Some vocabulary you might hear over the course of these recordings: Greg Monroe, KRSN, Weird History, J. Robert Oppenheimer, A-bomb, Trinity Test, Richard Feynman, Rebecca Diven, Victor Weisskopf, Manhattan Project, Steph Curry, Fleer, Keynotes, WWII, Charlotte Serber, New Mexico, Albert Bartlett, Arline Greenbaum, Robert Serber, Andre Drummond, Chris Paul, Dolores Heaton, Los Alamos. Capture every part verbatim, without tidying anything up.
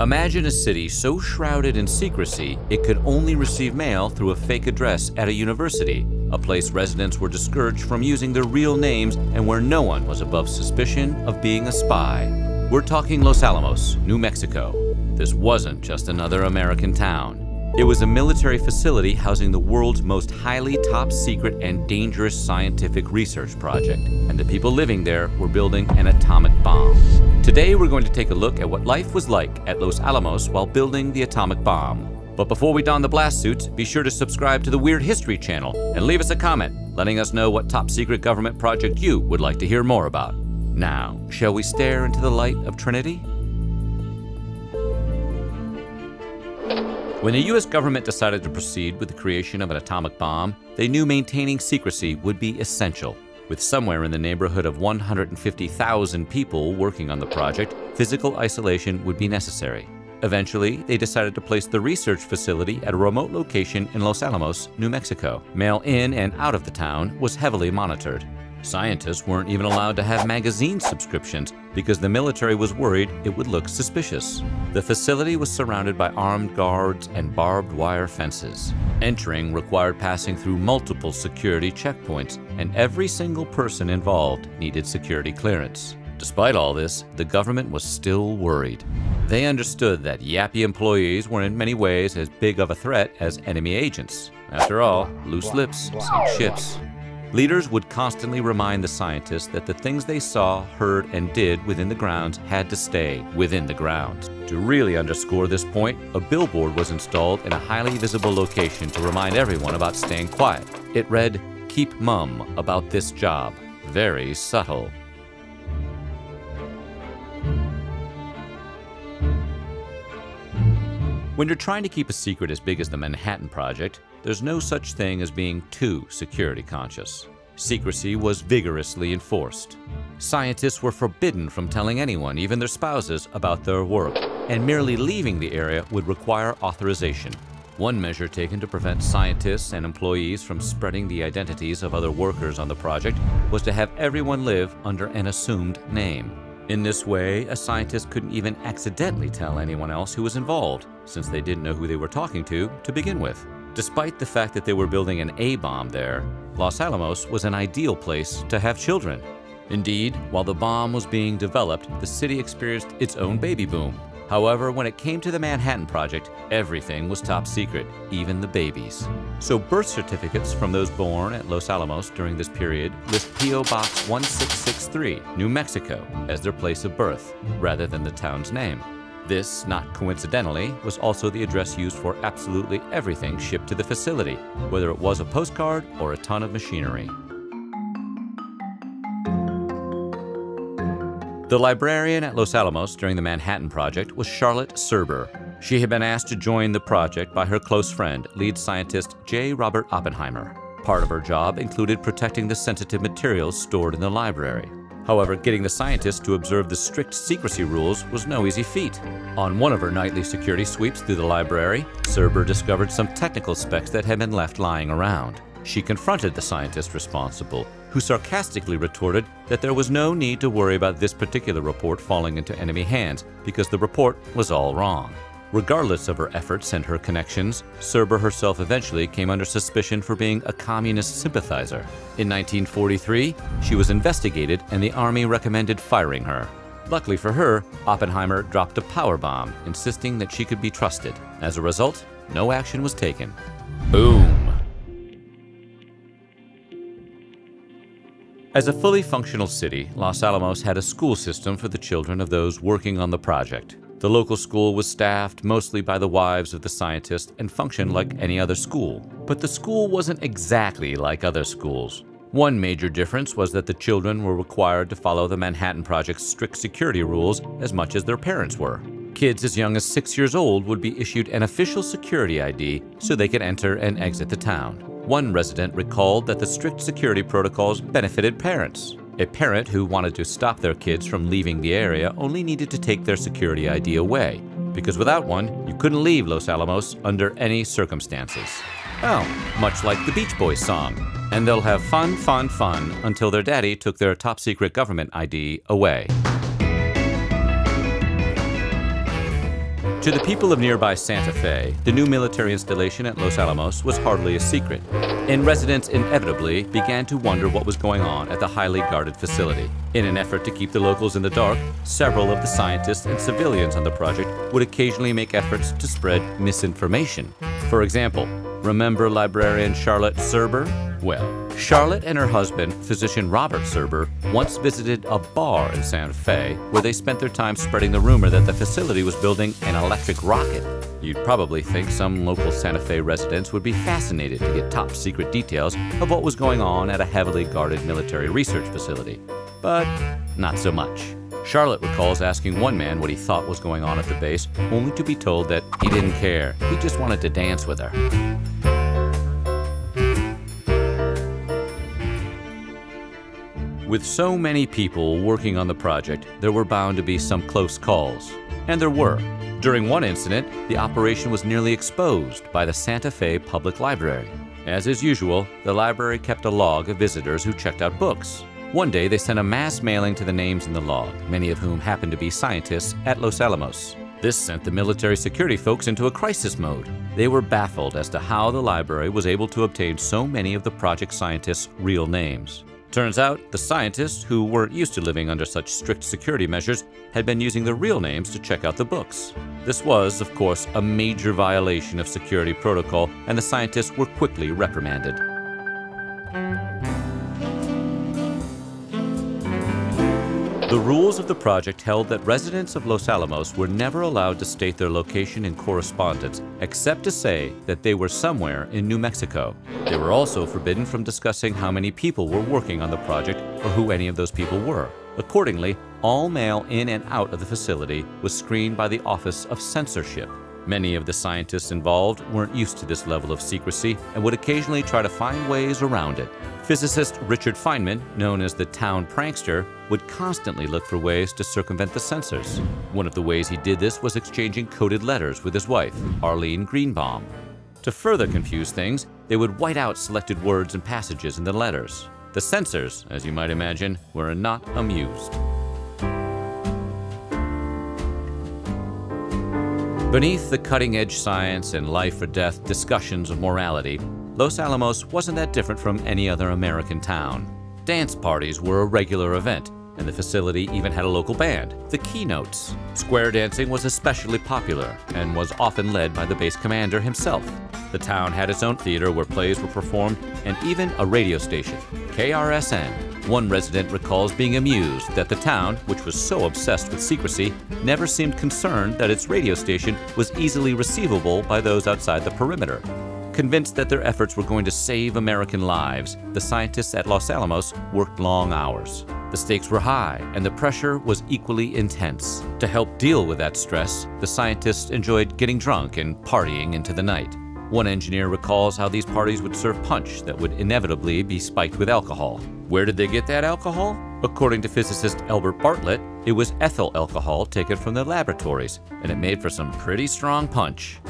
Imagine a city so shrouded in secrecy it could only receive mail through a fake address at a university, a place residents were discouraged from using their real names and where no one was above suspicion of being a spy. We're talking Los Alamos, New Mexico. This wasn't just another American town. It was a military facility housing the world's most highly top secret and dangerous scientific research project, and the people living there were building an atomic bomb. Today we're going to take a look at what life was like at Los Alamos while building the atomic bomb. But before we don the blast suits, be sure to subscribe to the Weird History channel and leave us a comment letting us know what top secret government project you would like to hear more about. Now, shall we stare into the light of Trinity? When the U S government decided to proceed with the creation of an atomic bomb, they knew maintaining secrecy would be essential. With somewhere in the neighborhood of one hundred fifty thousand people working on the project, physical isolation would be necessary. Eventually, they decided to place the research facility at a remote location in Los Alamos, New Mexico. Mail in and out of the town was heavily monitored. Scientists weren't even allowed to have magazine subscriptions because the military was worried it would look suspicious. The facility was surrounded by armed guards and barbed wire fences. Entering required passing through multiple security checkpoints, and every single person involved needed security clearance. Despite all this, the government was still worried. They understood that yappy employees were in many ways as big of a threat as enemy agents. After all, loose lips sink ships. Leaders would constantly remind the scientists that the things they saw, heard, and did within the grounds had to stay within the grounds. To really underscore this point, a billboard was installed in a highly visible location to remind everyone about staying quiet. It read, "Keep mum about this job." Very subtle. When you're trying to keep a secret as big as the Manhattan Project, there's no such thing as being too security conscious. Secrecy was vigorously enforced. Scientists were forbidden from telling anyone, even their spouses, about their work, and merely leaving the area would require authorization. One measure taken to prevent scientists and employees from spreading the identities of other workers on the project was to have everyone live under an assumed name. In this way, a scientist couldn't even accidentally tell anyone else who was involved, since they didn't know who they were talking to to begin with. Despite the fact that they were building an A-bomb there, Los Alamos was an ideal place to have children. Indeed, while the bomb was being developed, the city experienced its own baby boom. However, when it came to the Manhattan Project, everything was top secret, even the babies. So birth certificates from those born at Los Alamos during this period list P O Box one six six three, New Mexico, as their place of birth, rather than the town's name. This, not coincidentally, was also the address used for absolutely everything shipped to the facility, whether it was a postcard or a ton of machinery. The librarian at Los Alamos during the Manhattan Project was Charlotte Serber. She had been asked to join the project by her close friend, lead scientist J. Robert Oppenheimer. Part of her job included protecting the sensitive materials stored in the library. However, getting the scientists to observe the strict secrecy rules was no easy feat. On one of her nightly security sweeps through the library, Serber discovered some technical specs that had been left lying around. She confronted the scientist responsible, who sarcastically retorted that there was no need to worry about this particular report falling into enemy hands because the report was all wrong. Regardless of her efforts and her connections, Serber herself eventually came under suspicion for being a communist sympathizer. In nineteen forty-three, she was investigated and the army recommended firing her. Luckily for her, Oppenheimer dropped a power bomb, insisting that she could be trusted. As a result, no action was taken. Boom. As a fully functional city, Los Alamos had a school system for the children of those working on the project. The local school was staffed mostly by the wives of the scientists and functioned like any other school. But the school wasn't exactly like other schools. One major difference was that the children were required to follow the Manhattan Project's strict security rules as much as their parents were. Kids as young as six years old would be issued an official security I D so they could enter and exit the town. One resident recalled that the strict security protocols benefited parents. A parent who wanted to stop their kids from leaving the area only needed to take their security I D away, because without one, you couldn't leave Los Alamos under any circumstances. Oh, much like the Beach Boys song, "And they'll have fun, fun, fun," until their daddy took their top secret government I D away. To the people of nearby Santa Fe, the new military installation at Los Alamos was hardly a secret, and residents inevitably began to wonder what was going on at the highly guarded facility. In an effort to keep the locals in the dark, several of the scientists and civilians on the project would occasionally make efforts to spread misinformation. For example, remember librarian Charlotte Serber? Well, Charlotte and her husband, physician Robert Serber, once visited a bar in Santa Fe where they spent their time spreading the rumor that the facility was building an electric rocket. You'd probably think some local Santa Fe residents would be fascinated to get top secret details of what was going on at a heavily guarded military research facility, but not so much. Charlotte recalls asking one man what he thought was going on at the base, only to be told that he didn't care, he just wanted to dance with her. With so many people working on the project, there were bound to be some close calls. And there were. During one incident, the operation was nearly exposed by the Santa Fe Public Library. As is usual, the library kept a log of visitors who checked out books. One day, they sent a mass mailing to the names in the log, many of whom happened to be scientists at Los Alamos. This sent the military security folks into a crisis mode. They were baffled as to how the library was able to obtain so many of the project scientists' real names. Turns out, the scientists, who weren't used to living under such strict security measures, had been using their real names to check out the books. This was, of course, a major violation of security protocol, and the scientists were quickly reprimanded. The rules of the project held that residents of Los Alamos were never allowed to state their location in correspondence, except to say that they were somewhere in New Mexico. They were also forbidden from discussing how many people were working on the project or who any of those people were. Accordingly, all mail in and out of the facility was screened by the Office of Censorship. Many of the scientists involved weren't used to this level of secrecy and would occasionally try to find ways around it. Physicist Richard Feynman, known as the town prankster, would constantly look for ways to circumvent the censors. One of the ways he did this was exchanging coded letters with his wife, Arline Greenbaum. To further confuse things, they would white out selected words and passages in the letters. The censors, as you might imagine, were not amused. Beneath the cutting-edge science and life or death discussions of morality, Los Alamos wasn't that different from any other American town. Dance parties were a regular event, and the facility even had a local band, the Keynotes. Square dancing was especially popular and was often led by the base commander himself. The town had its own theater where plays were performed and even a radio station, K R S N. One resident recalls being amused that the town, which was so obsessed with secrecy, never seemed concerned that its radio station was easily receivable by those outside the perimeter. Convinced that their efforts were going to save American lives, the scientists at Los Alamos worked long hours. The stakes were high, and the pressure was equally intense. To help deal with that stress, the scientists enjoyed getting drunk and partying into the night. One engineer recalls how these parties would serve punch that would inevitably be spiked with alcohol. Where did they get that alcohol? According to physicist Albert Bartlett, it was ethyl alcohol taken from the laboratories, and it made for some pretty strong punch.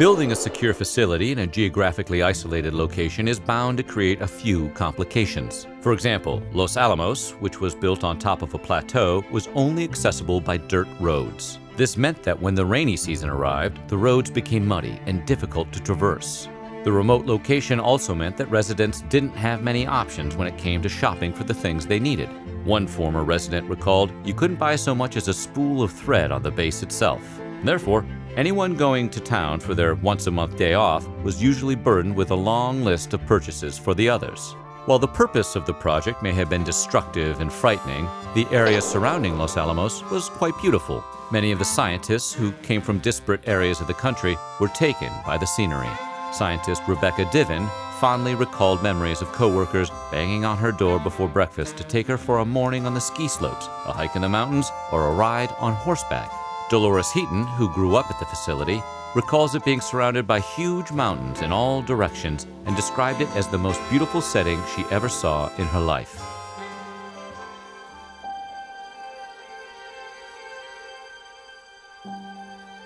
Building a secure facility in a geographically isolated location is bound to create a few complications. For example, Los Alamos, which was built on top of a plateau, was only accessible by dirt roads. This meant that when the rainy season arrived, the roads became muddy and difficult to traverse. The remote location also meant that residents didn't have many options when it came to shopping for the things they needed. One former resident recalled, "You couldn't buy so much as a spool of thread on the base itself." Therefore, anyone going to town for their once-a-month day off was usually burdened with a long list of purchases for the others. While the purpose of the project may have been destructive and frightening, the area surrounding Los Alamos was quite beautiful. Many of the scientists who came from disparate areas of the country were taken by the scenery. Scientist Rebecca Diven fondly recalled memories of coworkers banging on her door before breakfast to take her for a morning on the ski slopes, a hike in the mountains, or a ride on horseback. Dolores Heaton, who grew up at the facility, recalls it being surrounded by huge mountains in all directions and described it as the most beautiful setting she ever saw in her life.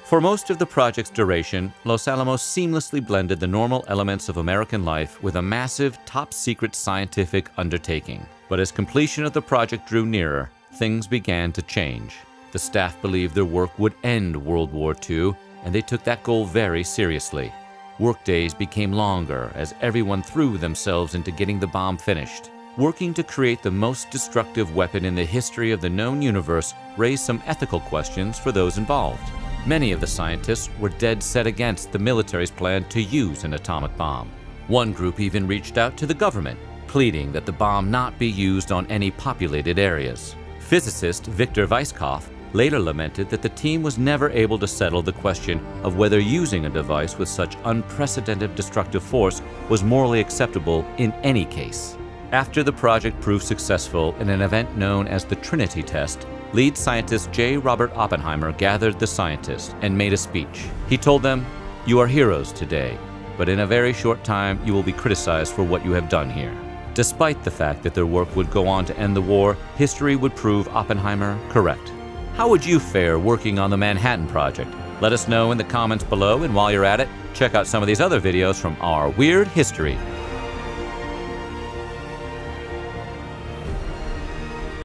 For most of the project's duration, Los Alamos seamlessly blended the normal elements of American life with a massive, top-secret scientific undertaking. But as completion of the project drew nearer, things began to change. The staff believed their work would end World War Two, and they took that goal very seriously. Workdays became longer as everyone threw themselves into getting the bomb finished. Working to create the most destructive weapon in the history of the known universe raised some ethical questions for those involved. Many of the scientists were dead set against the military's plan to use an atomic bomb. One group even reached out to the government, pleading that the bomb not be used on any populated areas. Physicist Victor Weisskopf later lamented that the team was never able to settle the question of whether using a device with such unprecedented destructive force was morally acceptable in any case. After the project proved successful in an event known as the Trinity Test, lead scientist J. Robert Oppenheimer gathered the scientists and made a speech. He told them, "You are heroes today, but in a very short time you will be criticized for what you have done here." Despite the fact that their work would go on to end the war, history would prove Oppenheimer correct. How would you fare working on the Manhattan Project? Let us know in the comments below, and while you're at it, check out some of these other videos from our Weird History.